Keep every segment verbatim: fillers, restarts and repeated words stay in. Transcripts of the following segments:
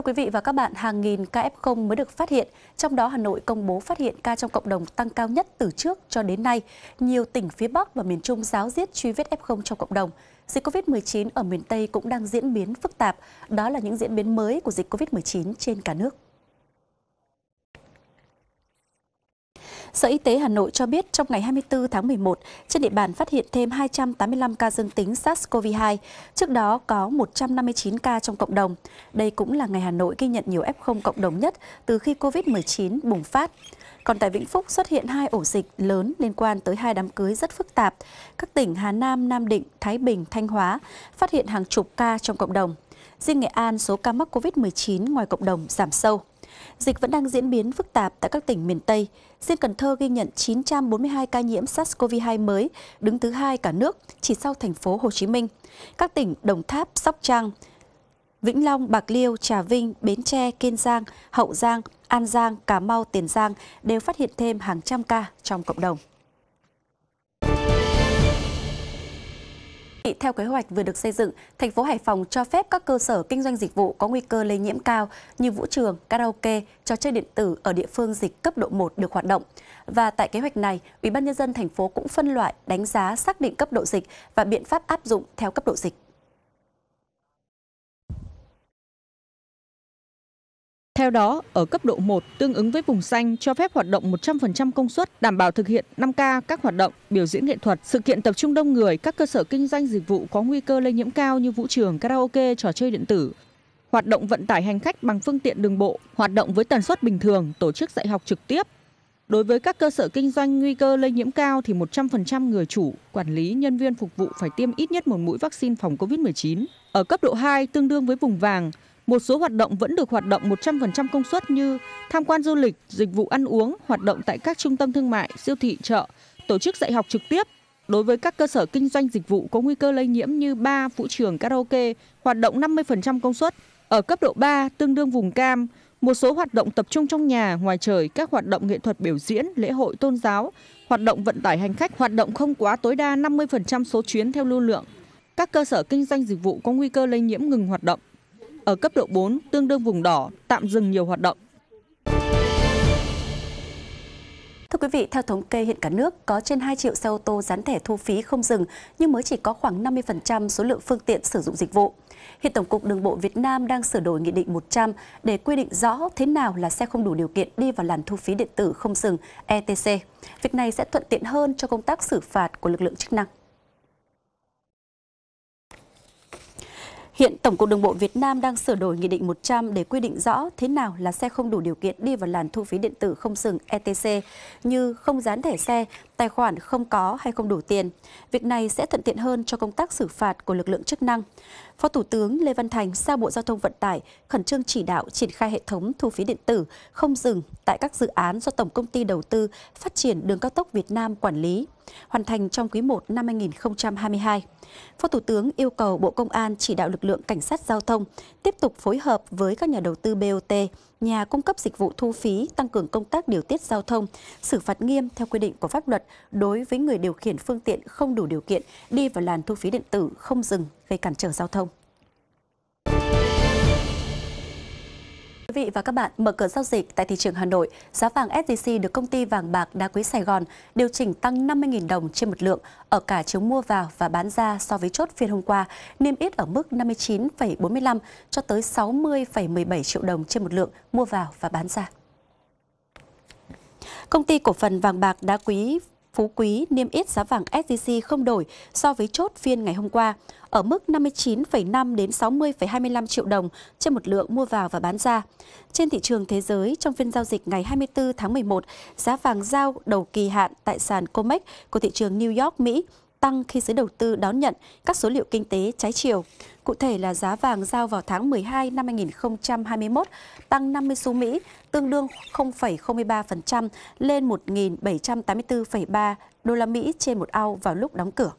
Thưa quý vị và các bạn, hàng nghìn ca ép không mới được phát hiện, trong đó Hà Nội công bố phát hiện ca trong cộng đồng tăng cao nhất từ trước cho đến nay. Nhiều tỉnh phía Bắc và miền Trung ráo riết truy vết ép không trong cộng đồng. Dịch Covid mười chín ở miền Tây cũng đang diễn biến phức tạp. Đó là những diễn biến mới của dịch Covid mười chín trên cả nước. Sở Y tế Hà Nội cho biết trong ngày hai mươi tư tháng mười một, trên địa bàn phát hiện thêm hai trăm tám mươi lăm ca dương tính SARS-xê o vê hai, trước đó có một trăm năm mươi chín ca trong cộng đồng. Đây cũng là ngày Hà Nội ghi nhận nhiều ép không cộng đồng nhất từ khi Covid mười chín bùng phát. Còn tại Vĩnh Phúc xuất hiện hai ổ dịch lớn liên quan tới hai đám cưới rất phức tạp. Các tỉnh Hà Nam, Nam Định, Thái Bình, Thanh Hóa phát hiện hàng chục ca trong cộng đồng. Riêng Nghệ An, số ca mắc Covid mười chín ngoài cộng đồng giảm sâu. Dịch vẫn đang diễn biến phức tạp tại các tỉnh miền Tây. Riêng Cần Thơ ghi nhận chín trăm bốn mươi hai ca nhiễm SARS-xê o vê hai mới, đứng thứ hai cả nước, chỉ sau thành phố Hồ Chí Minh. Các tỉnh Đồng Tháp, Sóc Trăng, Vĩnh Long, Bạc Liêu, Trà Vinh, Bến Tre, Kiên Giang, Hậu Giang, An Giang, Cà Mau, Tiền Giang đều phát hiện thêm hàng trăm ca trong cộng đồng. Theo kế hoạch vừa được xây dựng, thành phố Hải Phòng cho phép các cơ sở kinh doanh dịch vụ có nguy cơ lây nhiễm cao như vũ trường, karaoke, trò chơi điện tử ở địa phương dịch cấp độ một được hoạt động. Và tại kế hoạch này, Ủy ban nhân dân thành phố cũng phân loại, đánh giá, xác định cấp độ dịch và biện pháp áp dụng theo cấp độ dịch. Theo đó, ở cấp độ một tương ứng với vùng xanh cho phép hoạt động một trăm phần trăm công suất, đảm bảo thực hiện năm K các hoạt động, biểu diễn nghệ thuật, sự kiện tập trung đông người, các cơ sở kinh doanh dịch vụ có nguy cơ lây nhiễm cao như vũ trường, karaoke, trò chơi điện tử. Hoạt động vận tải hành khách bằng phương tiện đường bộ, hoạt động với tần suất bình thường, tổ chức dạy học trực tiếp. Đối với các cơ sở kinh doanh nguy cơ lây nhiễm cao thì một trăm phần trăm người chủ, quản lý, nhân viên phục vụ phải tiêm ít nhất một mũi vaccine phòng Covid mười chín. Ở cấp độ hai tương đương với vùng vàng, một số hoạt động vẫn được hoạt động một trăm phần trăm công suất như tham quan du lịch, dịch vụ ăn uống, hoạt động tại các trung tâm thương mại, siêu thị, chợ, tổ chức dạy học trực tiếp. Đối với các cơ sở kinh doanh dịch vụ có nguy cơ lây nhiễm như bar, vũ trường, karaoke, hoạt động năm mươi phần trăm công suất. Ở cấp độ ba, tương đương vùng cam, một số hoạt động tập trung trong nhà, ngoài trời, các hoạt động nghệ thuật biểu diễn, lễ hội tôn giáo, hoạt động vận tải hành khách, hoạt động không quá tối đa năm mươi phần trăm số chuyến theo lưu lượng. Các cơ sở kinh doanh dịch vụ có nguy cơ lây nhiễm ngừng hoạt động. Ở cấp độ bốn, tương đương vùng đỏ, tạm dừng nhiều hoạt động. Thưa quý vị, theo thống kê hiện cả nước có trên hai triệu xe ô tô dán thẻ thu phí không dừng nhưng mới chỉ có khoảng năm mươi phần trăm số lượng phương tiện sử dụng dịch vụ. Hiện Tổng cục Đường bộ Việt Nam đang sửa đổi Nghị định một trăm để quy định rõ thế nào là xe không đủ điều kiện đi vào làn thu phí điện tử không dừng E T C. Việc này sẽ thuận tiện hơn cho công tác xử phạt của lực lượng chức năng. Hiện Tổng cục Đường bộ Việt Nam đang sửa đổi Nghị định một trăm để quy định rõ thế nào là xe không đủ điều kiện đi vào làn thu phí điện tử không dừng E T C như không dán thẻ xe, tài khoản không có hay không đủ tiền. Việc này sẽ thuận tiện hơn cho công tác xử phạt của lực lượng chức năng. Phó Thủ tướng Lê Văn Thành giao Bộ Giao thông Vận tải khẩn trương chỉ đạo triển khai hệ thống thu phí điện tử không dừng tại các dự án do Tổng công ty Đầu tư Phát triển Đường cao tốc Việt Nam quản lý, hoàn thành trong quý một năm hai nghìn không trăm hai mươi hai. Phó Thủ tướng yêu cầu Bộ Công an chỉ đạo lực lượng cảnh sát giao thông tiếp tục phối hợp với các nhà đầu tư bê o tê, nhà cung cấp dịch vụ thu phí tăng cường công tác điều tiết giao thông, xử phạt nghiêm theo quy định của pháp luật đối với người điều khiển phương tiện không đủ điều kiện đi vào làn thu phí điện tử không dừng gây cản trở giao thông. Quý vị và các bạn, mở cửa giao dịch tại thị trường Hà Nội, giá vàng ét gi xê được công ty vàng bạc đá quý Sài Gòn điều chỉnh tăng năm mươi nghìn đồng trên một lượng ở cả chiều mua vào và bán ra so với chốt phiên hôm qua, niêm yết ở mức năm mươi chín phẩy bốn mươi lăm cho tới sáu mươi phẩy mười bảy triệu đồng trên một lượng mua vào và bán ra. Công ty cổ phần vàng bạc đá quý Phú Quý niêm yết giá vàng ét gi xê không đổi so với chốt phiên ngày hôm qua ở mức năm mươi chín phẩy năm đến sáu mươi phẩy hai mươi lăm triệu đồng trên một lượng mua vào và bán ra. Trên thị trường thế giới, trong phiên giao dịch ngày hai mươi tư tháng mười một, giá vàng giao đầu kỳ hạn tại sàn COMEX của thị trường New York, Mỹ tăng khi giới đầu tư đón nhận các số liệu kinh tế trái chiều. Cụ thể là giá vàng giao vào tháng mười hai năm hai nghìn không trăm hai mươi mốt tăng năm mươi xu Mỹ, tương đương không phẩy không ba phần trăm lên một nghìn bảy trăm tám mươi tư phẩy ba đô la Mỹ trên một ao vào lúc đóng cửa.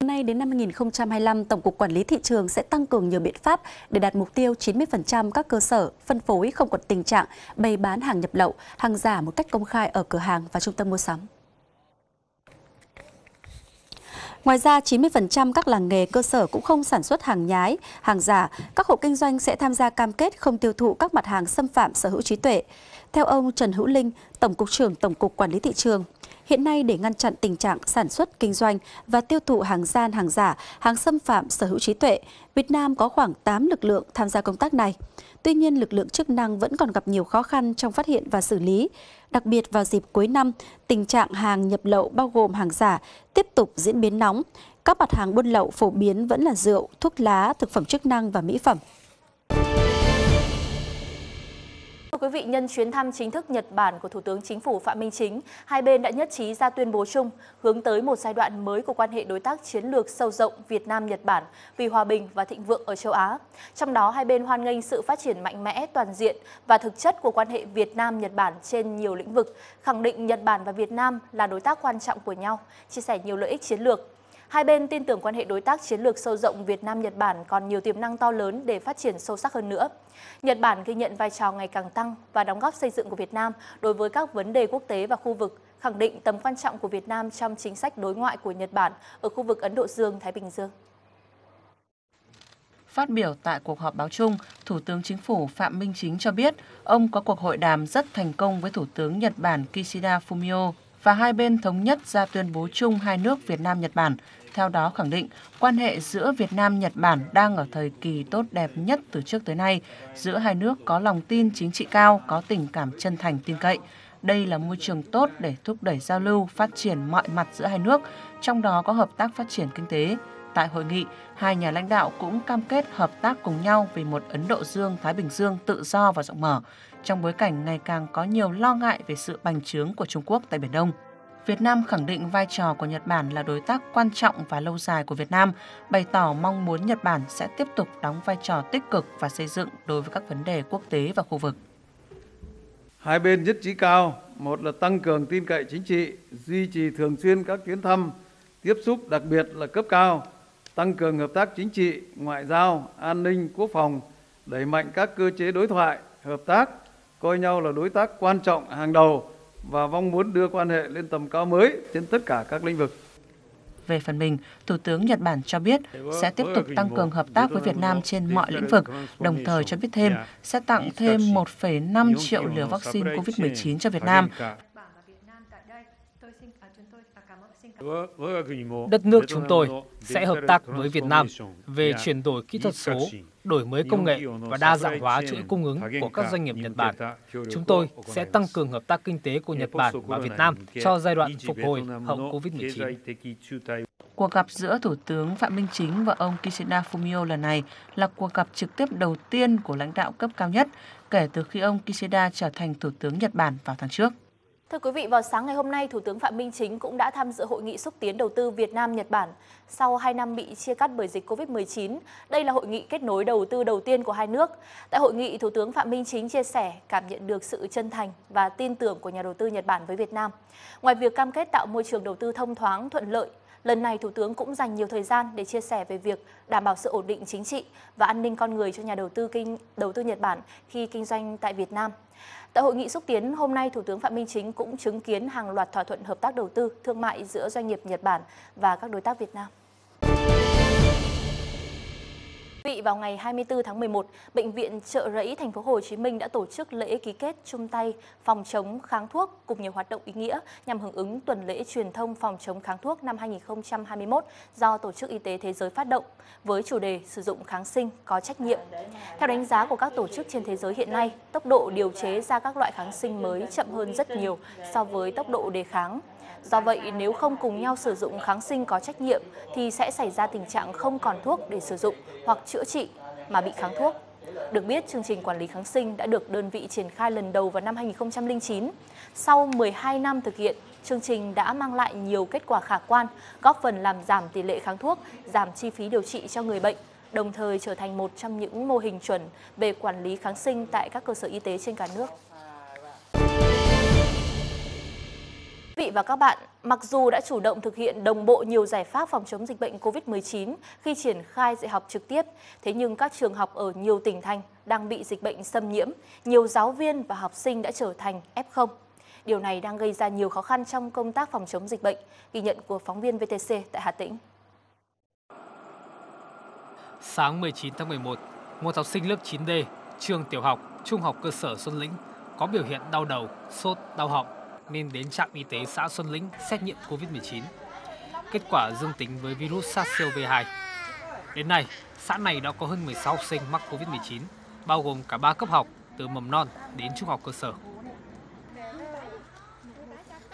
Hôm nay đến năm hai nghìn không trăm hai mươi lăm, Tổng cục Quản lý Thị trường sẽ tăng cường nhiều biện pháp để đạt mục tiêu chín mươi phần trăm các cơ sở phân phối không còn tình trạng bày bán hàng nhập lậu, hàng giả một cách công khai ở cửa hàng và trung tâm mua sắm. Ngoài ra, chín mươi phần trăm các làng nghề cơ sở cũng không sản xuất hàng nhái, hàng giả. Các hộ kinh doanh sẽ tham gia cam kết không tiêu thụ các mặt hàng xâm phạm sở hữu trí tuệ. Theo ông Trần Hữu Linh, Tổng cục trưởng Tổng cục Quản lý Thị trường, hiện nay để ngăn chặn tình trạng sản xuất, kinh doanh và tiêu thụ hàng gian, hàng giả, hàng xâm phạm sở hữu trí tuệ, Việt Nam có khoảng tám lực lượng tham gia công tác này. Tuy nhiên, lực lượng chức năng vẫn còn gặp nhiều khó khăn trong phát hiện và xử lý. Đặc biệt vào dịp cuối năm, tình trạng hàng nhập lậu bao gồm hàng giả tiếp tục diễn biến nóng. Các mặt hàng buôn lậu phổ biến vẫn là rượu, thuốc lá, thực phẩm chức năng và mỹ phẩm. Thưa quý vị, nhân chuyến thăm chính thức Nhật Bản của Thủ tướng Chính phủ Phạm Minh Chính, hai bên đã nhất trí ra tuyên bố chung hướng tới một giai đoạn mới của quan hệ đối tác chiến lược sâu rộng Việt Nam-Nhật Bản vì hòa bình và thịnh vượng ở châu Á. Trong đó, hai bên hoan nghênh sự phát triển mạnh mẽ, toàn diện và thực chất của quan hệ Việt Nam-Nhật Bản trên nhiều lĩnh vực, khẳng định Nhật Bản và Việt Nam là đối tác quan trọng của nhau, chia sẻ nhiều lợi ích chiến lược. Hai bên tin tưởng quan hệ đối tác chiến lược sâu rộng Việt Nam-Nhật Bản còn nhiều tiềm năng to lớn để phát triển sâu sắc hơn nữa. Nhật Bản ghi nhận vai trò ngày càng tăng và đóng góp xây dựng của Việt Nam đối với các vấn đề quốc tế và khu vực, khẳng định tầm quan trọng của Việt Nam trong chính sách đối ngoại của Nhật Bản ở khu vực Ấn Độ Dương-Thái Bình Dương. Phát biểu tại cuộc họp báo chung, Thủ tướng Chính phủ Phạm Minh Chính cho biết ông có cuộc hội đàm rất thành công với Thủ tướng Nhật Bản Kishida Fumio và hai bên thống nhất ra tuyên bố chung hai nước Việt Nam-Nhật Bản. Theo đó khẳng định, quan hệ giữa Việt Nam-Nhật Bản đang ở thời kỳ tốt đẹp nhất từ trước tới nay. Giữa hai nước có lòng tin chính trị cao, có tình cảm chân thành tin cậy. Đây là môi trường tốt để thúc đẩy giao lưu, phát triển mọi mặt giữa hai nước, trong đó có hợp tác phát triển kinh tế. Tại hội nghị, hai nhà lãnh đạo cũng cam kết hợp tác cùng nhau về một Ấn Độ Dương-Thái Bình Dương tự do và rộng mở, trong bối cảnh ngày càng có nhiều lo ngại về sự bành trướng của Trung Quốc tại Biển Đông. Việt Nam khẳng định vai trò của Nhật Bản là đối tác quan trọng và lâu dài của Việt Nam, bày tỏ mong muốn Nhật Bản sẽ tiếp tục đóng vai trò tích cực và xây dựng đối với các vấn đề quốc tế và khu vực. Hai bên nhất trí cao, một là tăng cường tin cậy chính trị, duy trì thường xuyên các chuyến thăm, tiếp xúc đặc biệt là cấp cao, tăng cường hợp tác chính trị, ngoại giao, an ninh, quốc phòng, đẩy mạnh các cơ chế đối thoại, hợp tác, coi nhau là đối tác quan trọng hàng đầu và mong muốn đưa quan hệ lên tầm cao mới trên tất cả các lĩnh vực. Về phần mình, Thủ tướng Nhật Bản cho biết sẽ tiếp tục tăng cường hợp tác với Việt Nam trên mọi lĩnh vực, đồng thời cho biết thêm sẽ tặng thêm một phẩy năm triệu liều vaccine Covid mười chín cho Việt Nam. Đất nước chúng tôi sẽ hợp tác với Việt Nam về chuyển đổi kỹ thuật số, đổi mới công nghệ và đa dạng hóa chuỗi cung ứng của các doanh nghiệp Nhật Bản. Chúng tôi sẽ tăng cường hợp tác kinh tế của Nhật Bản và Việt Nam cho giai đoạn phục hồi hậu Covid mười chín. Cuộc gặp giữa Thủ tướng Phạm Minh Chính và ông Kishida Fumio lần này là cuộc gặp trực tiếp đầu tiên của lãnh đạo cấp cao nhất kể từ khi ông Kishida trở thành Thủ tướng Nhật Bản vào tháng trước. Thưa quý vị, vào sáng ngày hôm nay, Thủ tướng Phạm Minh Chính cũng đã tham dự hội nghị xúc tiến đầu tư Việt Nam-Nhật Bản sau hai năm bị chia cắt bởi dịch Covid mười chín. Đây là hội nghị kết nối đầu tư đầu tiên của hai nước. Tại hội nghị, Thủ tướng Phạm Minh Chính chia sẻ cảm nhận được sự chân thành và tin tưởng của nhà đầu tư Nhật Bản với Việt Nam. Ngoài việc cam kết tạo môi trường đầu tư thông thoáng, thuận lợi, lần này Thủ tướng cũng dành nhiều thời gian để chia sẻ về việc đảm bảo sự ổn định chính trị và an ninh con người cho nhà đầu tư kinh đầu tư Nhật Bản khi kinh doanh tại Việt Nam. Tại hội nghị xúc tiến hôm nay, Thủ tướng Phạm Minh Chính cũng chứng kiến hàng loạt thỏa thuận hợp tác đầu tư, thương mại giữa doanh nghiệp Nhật Bản và các đối tác Việt Nam. Vào ngày hai mươi tư tháng mười một, Bệnh viện Chợ Rẫy Thành phố Hồ Chí Minh đã tổ chức lễ ký kết chung tay phòng chống kháng thuốc cùng nhiều hoạt động ý nghĩa nhằm hưởng ứng tuần lễ truyền thông phòng chống kháng thuốc năm hai nghìn không trăm hai mươi mốt do Tổ chức Y tế Thế giới phát động với chủ đề sử dụng kháng sinh có trách nhiệm. Theo đánh giá của các tổ chức trên thế giới hiện nay, tốc độ điều chế ra các loại kháng sinh mới chậm hơn rất nhiều so với tốc độ đề kháng. Do vậy, nếu không cùng nhau sử dụng kháng sinh có trách nhiệm thì sẽ xảy ra tình trạng không còn thuốc để sử dụng hoặc chữa trị mà bị kháng thuốc. Được biết, chương trình quản lý kháng sinh đã được đơn vị triển khai lần đầu vào năm hai nghìn không trăm lẻ chín. Sau mười hai năm thực hiện, chương trình đã mang lại nhiều kết quả khả quan, góp phần làm giảm tỷ lệ kháng thuốc, giảm chi phí điều trị cho người bệnh, đồng thời trở thành một trong những mô hình chuẩn về quản lý kháng sinh tại các cơ sở y tế trên cả nước. Quý vị và các bạn, mặc dù đã chủ động thực hiện đồng bộ nhiều giải pháp phòng chống dịch bệnh Covid mười chín khi triển khai dạy học trực tiếp, thế nhưng các trường học ở nhiều tỉnh thành đang bị dịch bệnh xâm nhiễm, nhiều giáo viên và học sinh đã trở thành ép không. Điều này đang gây ra nhiều khó khăn trong công tác phòng chống dịch bệnh, ghi nhận của phóng viên vê tê xê tại Hà Tĩnh. sáng mười chín tháng mười một, một học sinh lớp chín D, trường tiểu học, trung học cơ sở Xuân Lĩnh có biểu hiện đau đầu, sốt, đau họng nên đến trạm y tế xã Xuân Lĩnh xét nghiệm Covid mười chín. Kết quả dương tính với virus SARS-xê o vê hai. Đến nay, xã này đã có hơn mười sáu học sinh mắc Covid mười chín, bao gồm cả ba cấp học từ mầm non đến trung học cơ sở.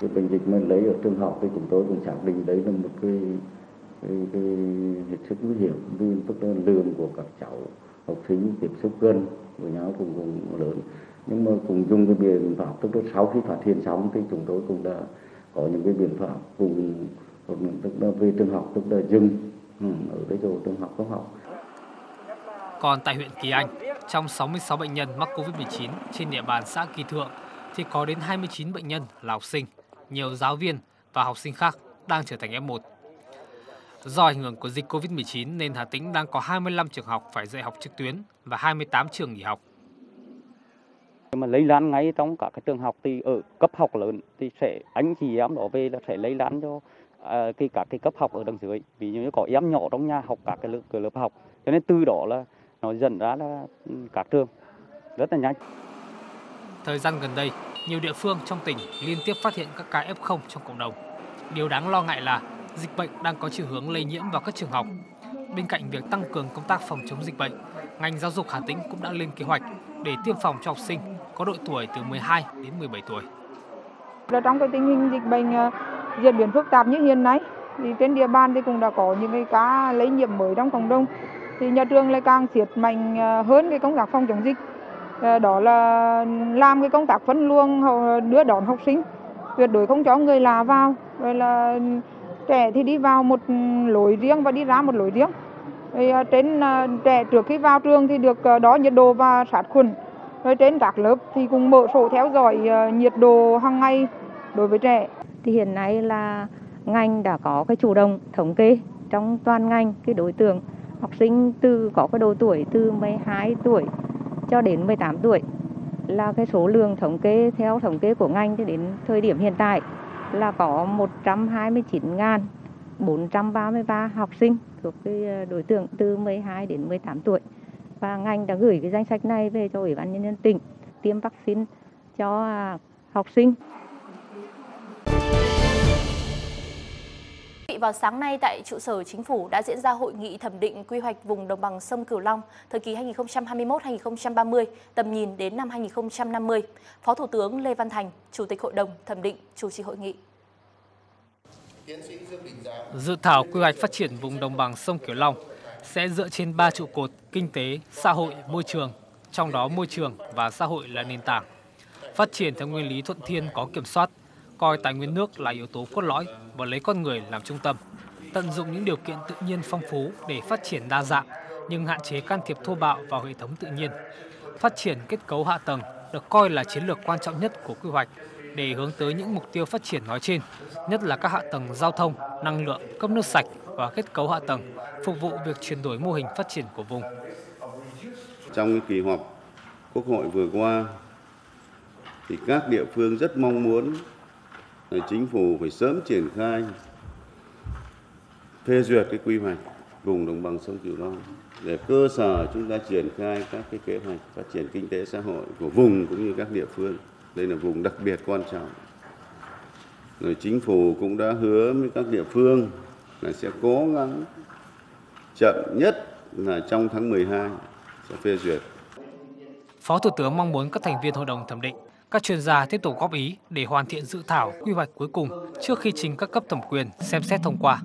Cái bệnh dịch mà lấy ở trường học thì chúng tôi cũng xác định đấy là một cái cái hết sức nguy hiểm, vì tức là lượng của các cháu học sinh tiếp xúc gần với nhau cũng cũng lớn. Nhưng mà cùng dùng cái biện pháp, tức là sau khi phát hiện xong thì chúng tôi cũng đã có những cái biện pháp cùng tức là về trường học, tức là dừng ừ, ở cái chỗ trường học không học. Còn tại huyện Kỳ Anh, trong sáu mươi sáu bệnh nhân mắc Covid mười chín trên địa bàn xã Kỳ Thượng thì có đến hai mươi chín bệnh nhân là học sinh, nhiều giáo viên và học sinh khác đang trở thành ép một. Do ảnh hưởng của dịch Covid mười chín nên Hà Tĩnh đang có hai mươi lăm trường học phải dạy học trực tuyến và hai mươi tám trường nghỉ học. Mà lây lan ngay trong các cái trường học thì ở cấp học lớn thì sẽ anh chị em đó về là sẽ lây lan cho à, cái các cái cấp học ở đằng dưới. Ví dụ như có em nhỏ trong nhà học các cái lớp, cái lớp học, cho nên từ đó là nó dần ra là các trường rất là nhanh. Thời gian gần đây, nhiều địa phương trong tỉnh liên tiếp phát hiện các ca ép không trong cộng đồng. Điều đáng lo ngại là dịch bệnh đang có chiều hướng lây nhiễm vào các trường học. Bên cạnh việc tăng cường công tác phòng chống dịch bệnh, ngành giáo dục Hà Tĩnh cũng đã lên kế hoạch để tiêm phòng cho học sinh có độ tuổi từ mười hai đến mười bảy tuổi. Là trong cái tình hình dịch bệnh diễn biến phức tạp như hiện nay, thì trên địa bàn thì cũng đã có những cái ca lây nhiễm mới trong cộng đồng. Thì nhà trường lại càng siết mạnh hơn cái công tác phòng chống dịch. Đó là làm cái công tác phân luồng, đưa đón học sinh, tuyệt đối không cho người lạ vào, rồi là trẻ thì đi vào một lối riêng và đi ra một lối riêng. Thì trên trẻ trước khi vào trường thì được đo nhiệt độ và sát khuẩn. Rồi trên các lớp thì cùng mở sổ theo dõi nhiệt độ hàng ngày đối với trẻ. Thì hiện nay là ngành đã có cái chủ động thống kê trong toàn ngành cái đối tượng học sinh từ có cái độ tuổi từ mười hai tuổi cho đến mười tám tuổi, là cái số lượng thống kê theo thống kê của ngành cho đến thời điểm hiện tại là có một trăm hai mươi chín nghìn bốn trăm ba mươi ba học sinh thuộc cái đối tượng từ mười hai đến mười tám tuổi, và ngành đã gửi cái danh sách này về cho Ủy ban nhân dân tỉnh tiêm vaccine cho học sinh. Vào sáng nay tại trụ sở Chính phủ đã diễn ra hội nghị thẩm định quy hoạch vùng đồng bằng sông Cửu Long thời kỳ hai nghìn không trăm hai mươi mốt đến hai nghìn không trăm ba mươi, tầm nhìn đến năm hai nghìn không trăm năm mươi. Phó Thủ tướng Lê Văn Thành, Chủ tịch Hội đồng thẩm định chủ trì hội nghị. Dự thảo quy hoạch phát triển vùng đồng bằng sông Cửu Long sẽ dựa trên ba trụ cột kinh tế, xã hội, môi trường, trong đó môi trường và xã hội là nền tảng. Phát triển theo nguyên lý thuận thiên có kiểm soát, coi tài nguyên nước là yếu tố cốt lõi và lấy con người làm trung tâm, tận dụng những điều kiện tự nhiên phong phú để phát triển đa dạng nhưng hạn chế can thiệp thô bạo vào hệ thống tự nhiên. Phát triển kết cấu hạ tầng được coi là chiến lược quan trọng nhất của quy hoạch để hướng tới những mục tiêu phát triển nói trên, nhất là các hạ tầng giao thông, năng lượng, cấp nước sạch và kết cấu hạ tầng phục vụ việc chuyển đổi mô hình phát triển của vùng. Trong kỳ họp Quốc hội vừa qua thì các địa phương rất mong muốn Chính phủ phải sớm triển khai phê duyệt cái quy hoạch vùng đồng bằng sông Cửu Long để cơ sở chúng ta triển khai các cái kế hoạch phát triển kinh tế xã hội của vùng cũng như các địa phương. Đây là vùng đặc biệt quan trọng. Rồi Chính phủ cũng đã hứa với các địa phương là sẽ cố gắng chậm nhất là trong tháng mười hai sẽ phê duyệt. Phó Thủ tướng mong muốn các thành viên hội đồng thẩm định, các chuyên gia tiếp tục góp ý để hoàn thiện dự thảo quy hoạch cuối cùng trước khi trình các cấp thẩm quyền xem xét thông qua.